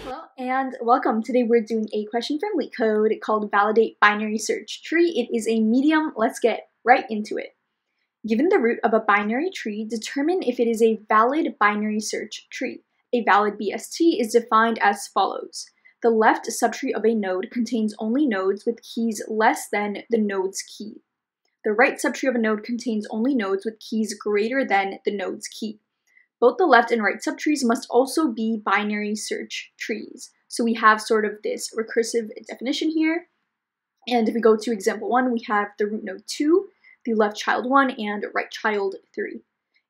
Hello and welcome. Today we're doing a question from LeetCode called Validate Binary Search Tree. It is a medium. Let's get right into it. Given the root of a binary tree, determine if it is a valid binary search tree. A valid BST is defined as follows. The left subtree of a node contains only nodes with keys less than the node's key. The right subtree of a node contains only nodes with keys greater than the node's key. Both the left and right subtrees must also be binary search trees. So we have sort of this recursive definition here. And if we go to example 1, we have the root node 2, the left child 1, and right child 3.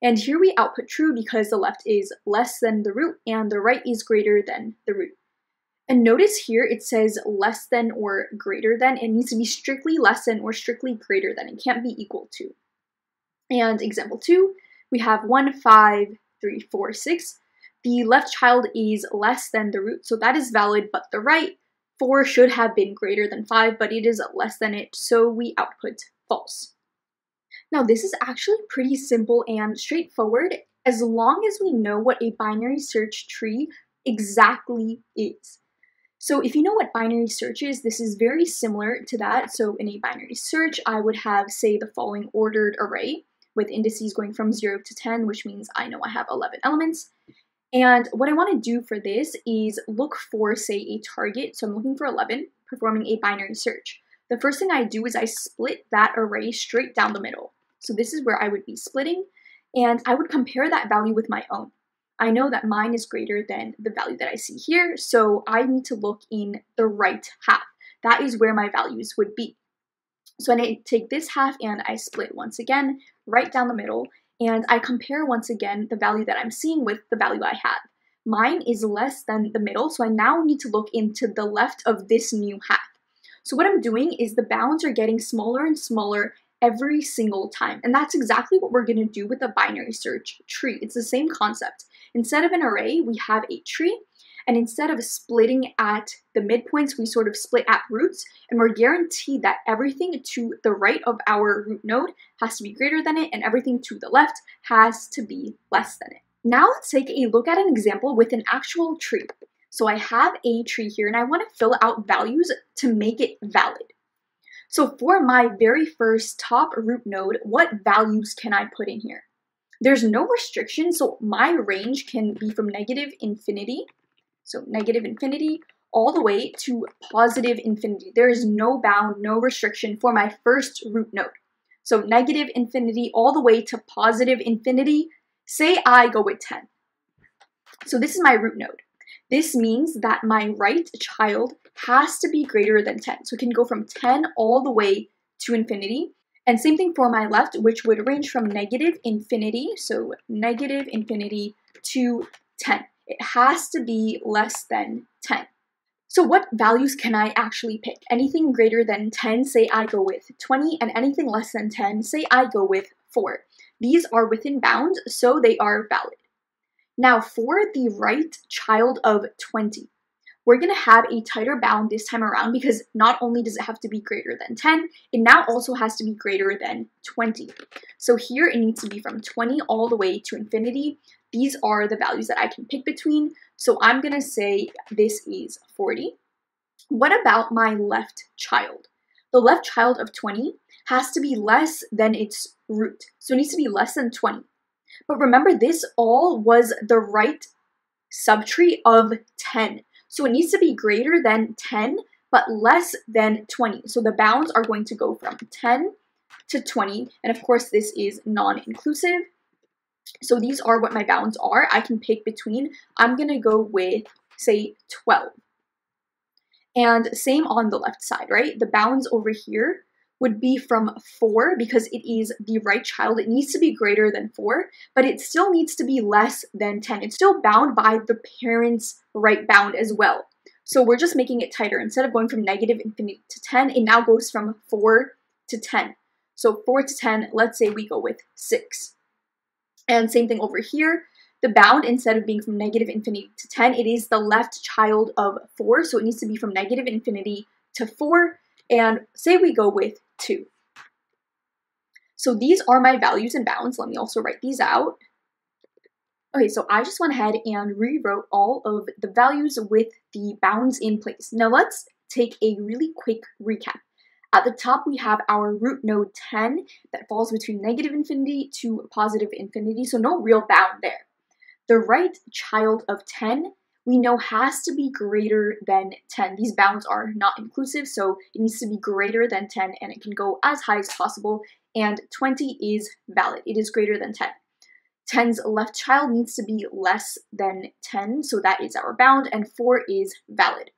And here we output true because the left is less than the root and the right is greater than the root. And notice here it says less than or greater than. It needs to be strictly less than or strictly greater than. It can't be equal to. And example 2, we have 1, 5, 3, 4, 6. The left child is less than the root, so that is valid, but the right 4 should have been greater than 5, but it is less than it, so we output false. Now this is actually pretty simple and straightforward as long as we know what a binary search tree exactly is. So if you know what binary search is, this is very similar to that. So in a binary search, I would have, say, the following ordered array with indices going from 0 to 10, which means I know I have 11 elements. And what I want to do for this is look for, say, a target. So I'm looking for 11, performing a binary search. The first thing I do is I split that array straight down the middle. So this is where I would be splitting, and I would compare that value with my own. I know that mine is greater than the value that I see here, so I need to look in the right half. That is where my values would be. So I take this half and I split once again right down the middle, and I compare once again the value that I'm seeing with the value I have. Mine is less than the middle, so I now need to look into the left of this new half. So what I'm doing is the bounds are getting smaller and smaller every single time. And that's exactly what we're going to do with a binary search tree. It's the same concept. Instead of an array, we have a tree. And instead of splitting at the midpoints, we sort of split at roots. And we're guaranteed that everything to the right of our root node has to be greater than it, and everything to the left has to be less than it. Now let's take a look at an example with an actual tree. So I have a tree here, and I want to fill out values to make it valid. So for my very first top root node, what values can I put in here? There's no restriction, so my range can be from negative infinity, all the way to positive infinity. There is no bound, no restriction for my first root node. So negative infinity all the way to positive infinity. Say I go with 10. So this is my root node. This means that my right child has to be greater than 10. So it can go from 10 all the way to infinity. And same thing for my left, which would range from negative infinity, so negative infinity to 10. It has to be less than 10. So what values can I actually pick? Anything greater than 10, say I go with 20, and anything less than 10, say I go with 4. These are within bounds, so they are valid. Now for the right child of 20, we're going to have a tighter bound this time around because not only does it have to be greater than 10, it now also has to be greater than 20. So here it needs to be from 20 all the way to infinity. These are the values that I can pick between. So I'm going to say this is 40. What about my left child? The left child of 20 has to be less than its root. So it needs to be less than 20. But remember, this all was the right subtree of 10. So it needs to be greater than 10, but less than 20. So the bounds are going to go from 10 to 20. And of course, this is non-inclusive. So these are what my bounds are. I can pick between. I'm going to go with, say, 12. And same on the left side, right? The bounds over here would be from 4 because it is the right child. It needs to be greater than 4, but it still needs to be less than 10. It's still bound by the parent's right bound as well. So we're just making it tighter. Instead of going from negative infinity to 10, it now goes from 4 to 10. So 4 to 10, let's say we go with 6. And same thing over here. The bound, instead of being from negative infinity to 10, it is the left child of 4. So it needs to be from negative infinity to 4. And say we go with 2. So these are my values and bounds. Let me also write these out. Okay, so I just went ahead and rewrote all of the values with the bounds in place. Now let's take a really quick recap. At the top, we have our root node 10 that falls between negative infinity to positive infinity, so no real bound there. The right child of 10 we know has to be greater than 10. These bounds are not inclusive, so it needs to be greater than 10, and it can go as high as possible, and 20 is valid. It is greater than 10. 10's left child needs to be less than 10, so that is our bound, and 4 is valid.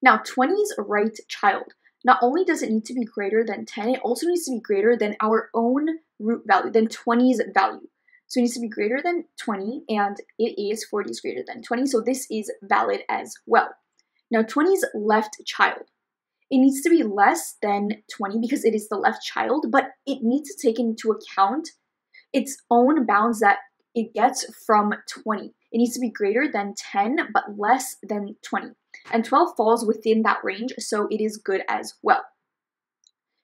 Now, 20's right child. Not only does it need to be greater than 10, it also needs to be greater than our own root value, than 20's value. So it needs to be greater than 20, and it is 40 is greater than 20, so this is valid as well. Now, 20's left child. It needs to be less than 20 because it is the left child, but it needs to take into account its own bounds that it gets from 20. It needs to be greater than 10, but less than 20. And 12 falls within that range, so it is good as well.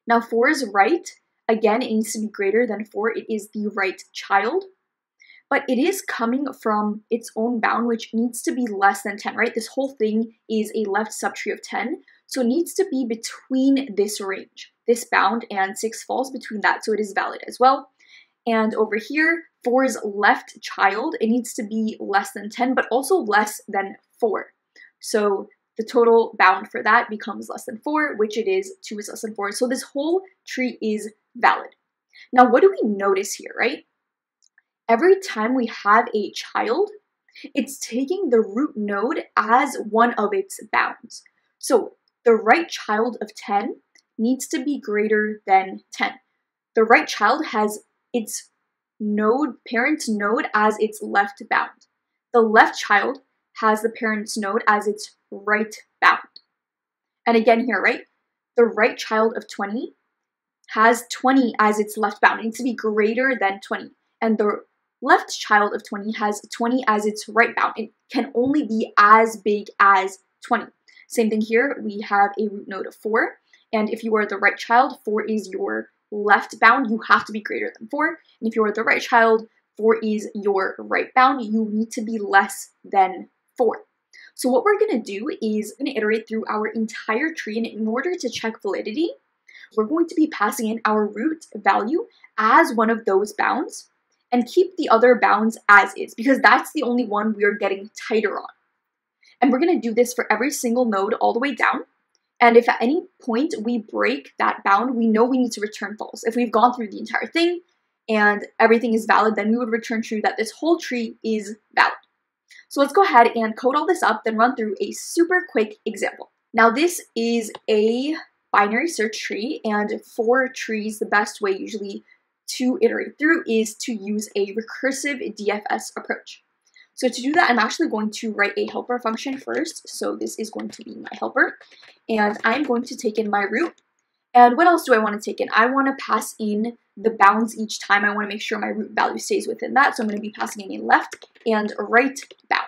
Now 4 is right. Again, it needs to be greater than 4. It is the right child. But it is coming from its own bound, which needs to be less than 10, right? This whole thing is a left subtree of 10, so it needs to be between this range, this bound, and 6 falls between that, so it is valid as well. And over here, 4's left child, it needs to be less than 10, but also less than 4. So the total bound for that becomes less than 4, which it is. 2 is less than 4. So this whole tree is valid. Now, what do we notice here, right? Every time we have a child, it's taking the root node as one of its bounds. So the right child of 10 needs to be greater than 10. The right child has its node, parent's node, as its left bound. The left child has the parent's node as its right bound. And again here, right? The right child of 20 has 20 as its left bound. It needs to be greater than 20. And the left child of 20 has 20 as its right bound. It can only be as big as 20. Same thing here, we have a root node of 4. And if you are the right child, 4 is your left bound, you have to be greater than 4. And if you are the right child, 4 is your right bound. You need to be less than 4. So what we're going to do is going to iterate through our entire tree, and in order to check validity, we're going to be passing in our root value as one of those bounds and keep the other bounds as is, because that's the only one we are getting tighter on. And we're going to do this for every single node all the way down. And if at any point we break that bound, we know we need to return false. If we've gone through the entire thing and everything is valid, then we would return true that this whole tree is valid. So let's go ahead and code all this up, then run through a super quick example. Now this is a binary search tree, and for trees, the best way usually to iterate through is to use a recursive DFS approach. So to do that, I'm actually going to write a helper function first. So this is going to be my helper, and I'm going to take in my root. And what else do I want to take in? I want to pass in the bounds each time. I want to make sure my root value stays within that. So I'm going to be passing in a left and right bound.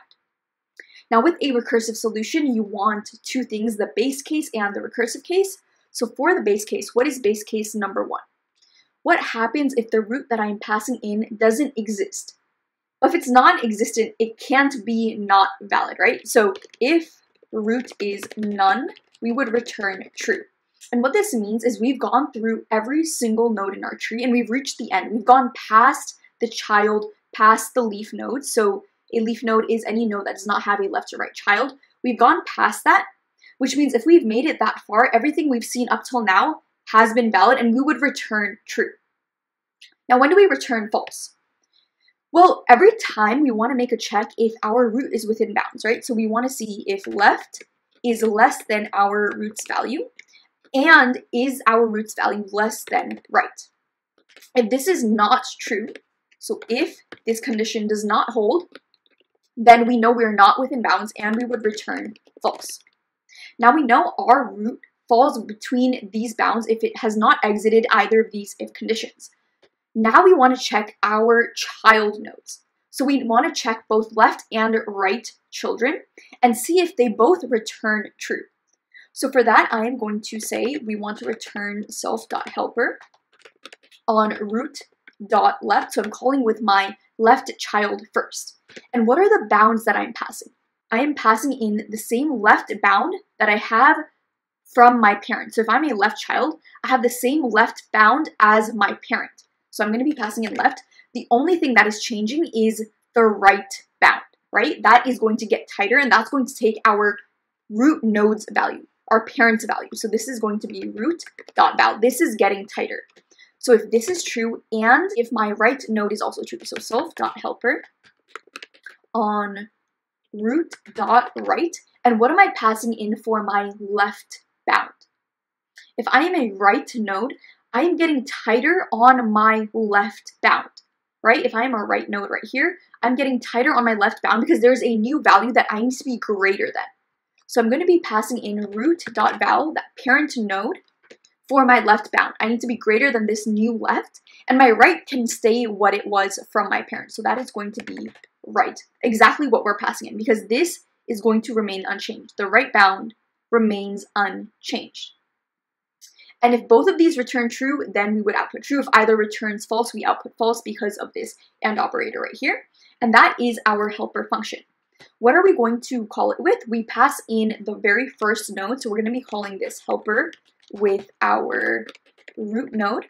Now with a recursive solution, you want two things, the base case and the recursive case. So for the base case, what is base case number 1? What happens if the root that I'm passing in doesn't exist? If it's non-existent, it can't be not valid, right? So if root is none, we would return true. And what this means is we've gone through every single node in our tree and we've reached the end. We've gone past the child, past the leaf node. So a leaf node is any node that does not have a left or right child. We've gone past that, which means if we've made it that far, everything we've seen up till now has been valid and we would return true. Now, when do we return false? Well, every time we want to make a check if our root is within bounds, right? So we want to see if left is less than our root's value, and is our root's value less than right? If this is not true, so if this condition does not hold, then we know we're not within bounds and we would return false. Now we know our root falls between these bounds if it has not exited either of these if conditions. Now we want to check our child nodes. So we want to check both left and right children and see if they both return true. So for that, I am going to say we want to return self.helper on root.left. So I'm calling with my left child first. And what are the bounds that I'm passing? I am passing in the same left bound that I have from my parent. So if I'm a left child, I have the same left bound as my parent. So I'm going to be passing in left. The only thing that is changing is the right bound, right? That is going to get tighter, and that's going to take our root node's value, our parent's value. So this is going to be root dot bound. This is getting tighter. So if this is true, and if my right node is also true, so self dot helper on root dot right. And what am I passing in for my left bound? If I am a right node, I am getting tighter on my left bound, right? If I am a right node right here, I'm getting tighter on my left bound because there's a new value that I need to be greater than. So I'm going to be passing in root dot val, that parent node, for my left bound. I need to be greater than this new left, and my right can stay what it was from my parent. So that is going to be right, exactly what we're passing in, because this is going to remain unchanged. The right bound remains unchanged. And if both of these return true, then we would output true. If either returns false, we output false because of this and operator right here. And that is our helper function. What are we going to call it with? We pass in the very first node. So we're going to be calling this helper with our root node.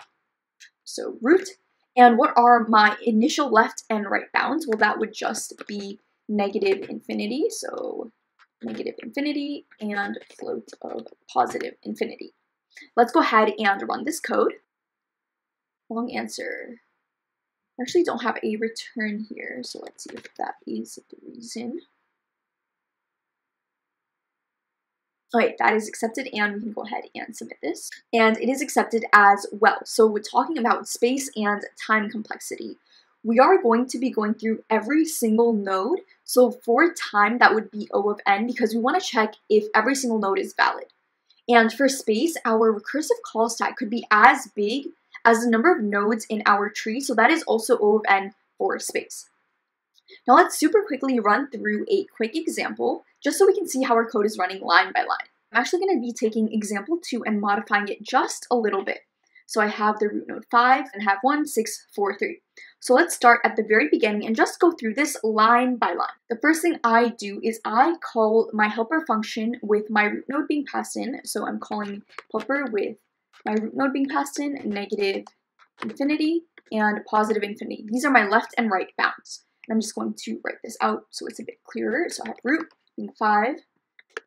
So root. And what are my initial left and right bounds? Well, that would just be negative infinity, so negative infinity, and float of positive infinity. Let's go ahead and run this code. Long answer. I actually don't have a return here, so let's see if that is the reason. All right, that is accepted, and we can go ahead and submit this. And it is accepted as well. So we're talking about space and time complexity. We are going to be going through every single node. So for time, that would be O of n, because we want to check if every single node is valid. And for space, our recursive call stack could be as big as the number of nodes in our tree. So that is also O of n for space. Now let's super quickly run through a quick example, just so we can see how our code is running line by line. I'm actually going to be taking example 2 and modifying it just a little bit. So I have the root node 5 and have 1, 6, 4, 3. So let's start at the very beginning and just go through this line by line. The first thing I do is I call my helper function with my root node being passed in. So I'm calling helper with my root node being passed in, negative infinity and positive infinity. These are my left and right bounds. And I'm just going to write this out so it's a bit clearer. So I have root being 5,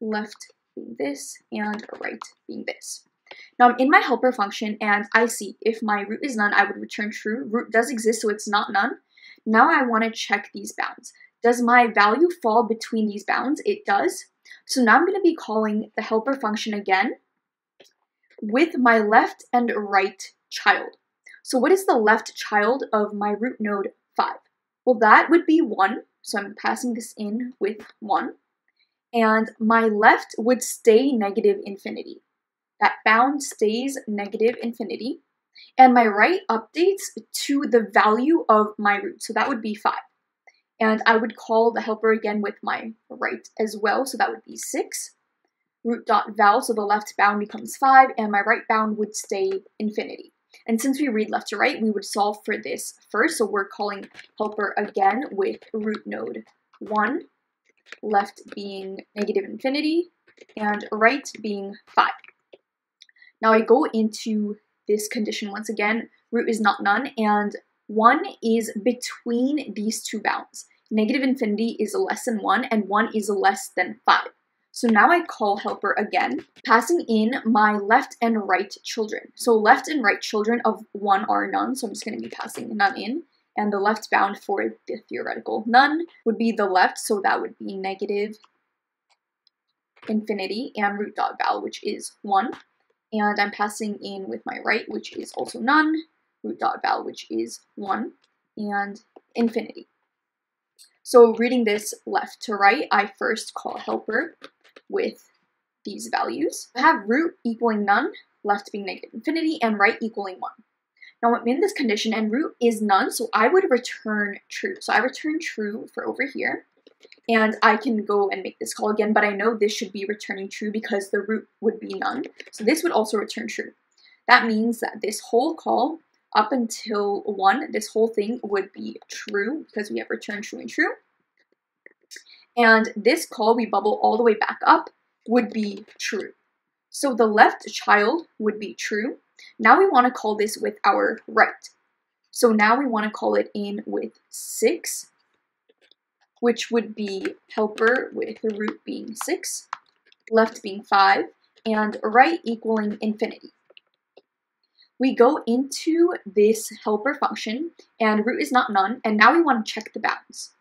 left being this, and right being this. Now I'm in my helper function and I see if my root is none, I would return true. Root does exist, so it's not none. Now I want to check these bounds. Does my value fall between these bounds? It does. So now I'm going to be calling the helper function again with my left and right child. So what is the left child of my root node 5? Well, that would be 1. So I'm passing this in with 1. And my left would stay negative infinity. That bound stays negative infinity, and my right updates to the value of my root, so that would be 5. And I would call the helper again with my right as well, so that would be 6. Root.val, so the left bound becomes 5, and my right bound would stay infinity. And since we read left to right, we would solve for this first, so we're calling helper again with root node 1, left being negative infinity, and right being 5. Now I go into this condition once again, root is not none, and 1 is between these two bounds. Negative infinity is less than 1, and 1 is less than 5. So now I call helper again, passing in my left and right children. So left and right children of 1 are none, so I'm just going to be passing none in, and the left bound for the theoretical none would be the left, so that would be negative infinity and root dot val, which is 1. And I'm passing in with my right, which is also none, root dot val, which is 1, and infinity. So reading this left to right, I first call helper with these values. I have root equaling none, left being negative infinity, and right equaling 1. Now I'm in this condition, and root is none, so I would return true. So I return true for over here. And I can go and make this call again, but I know this should be returning true because the root would be none. So this would also return true. That means that this whole call up until 1, this whole thing would be true because we have return true and true. And this call, we bubble all the way back up, would be true. So the left child would be true. Now we want to call this with our right. So now we want to call it in with 6, which would be helper with the root being 6, left being 5, and right equaling infinity. We go into this helper function, and root is not none, and now we want to check the bounds.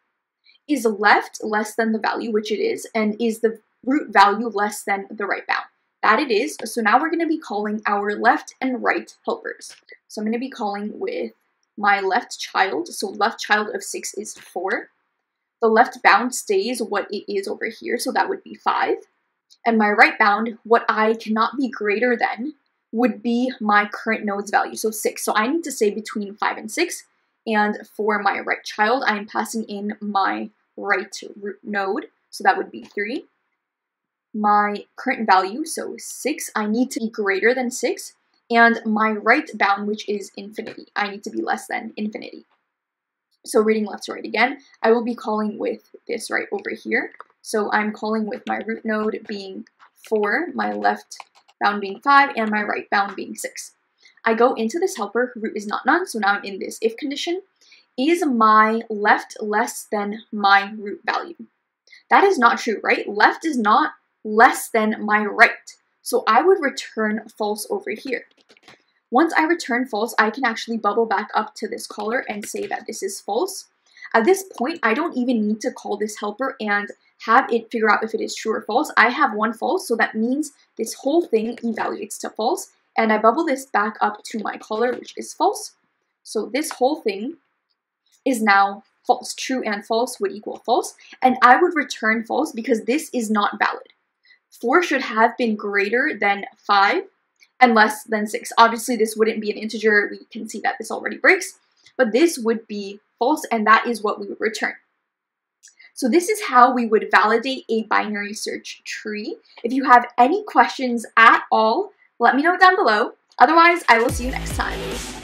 Is left less than the value, which it is, and is the root value less than the right bound? That it is. So now we're going to be calling our left and right helpers. So I'm going to be calling with my left child. So left child of 6 is 4. The left bound stays what it is over here, so that would be 5. And my right bound, what I cannot be greater than, would be my current node's value, so 6. So I need to stay between 5 and 6. And for my right child, I am passing in my right root node, so that would be 3. My current value, so 6, I need to be greater than 6. And my right bound, which is infinity, I need to be less than infinity. So reading left to right again, I will be calling with this right over here. So I'm calling with my root node being 4, my left bound being 5, and my right bound being 6. I go into this helper, root is not none, so now I'm in this if condition. Is my left less than my root value? That is not true, right? Left is not less than my right. So I would return false over here. Once I return false, I can actually bubble back up to this caller and say that this is false. At this point, I don't even need to call this helper and have it figure out if it is true or false. I have one false, so that means this whole thing evaluates to false. And I bubble this back up to my caller, which is false. So this whole thing is now false. True and false would equal false. And I would return false because this is not valid. 4 should have been greater than 5 and less than 6. Obviously, this wouldn't be an integer. We can see that this already breaks. But this would be false, and that is what we would return. So this is how we would validate a binary search tree. If you have any questions at all, let me know down below. Otherwise, I will see you next time.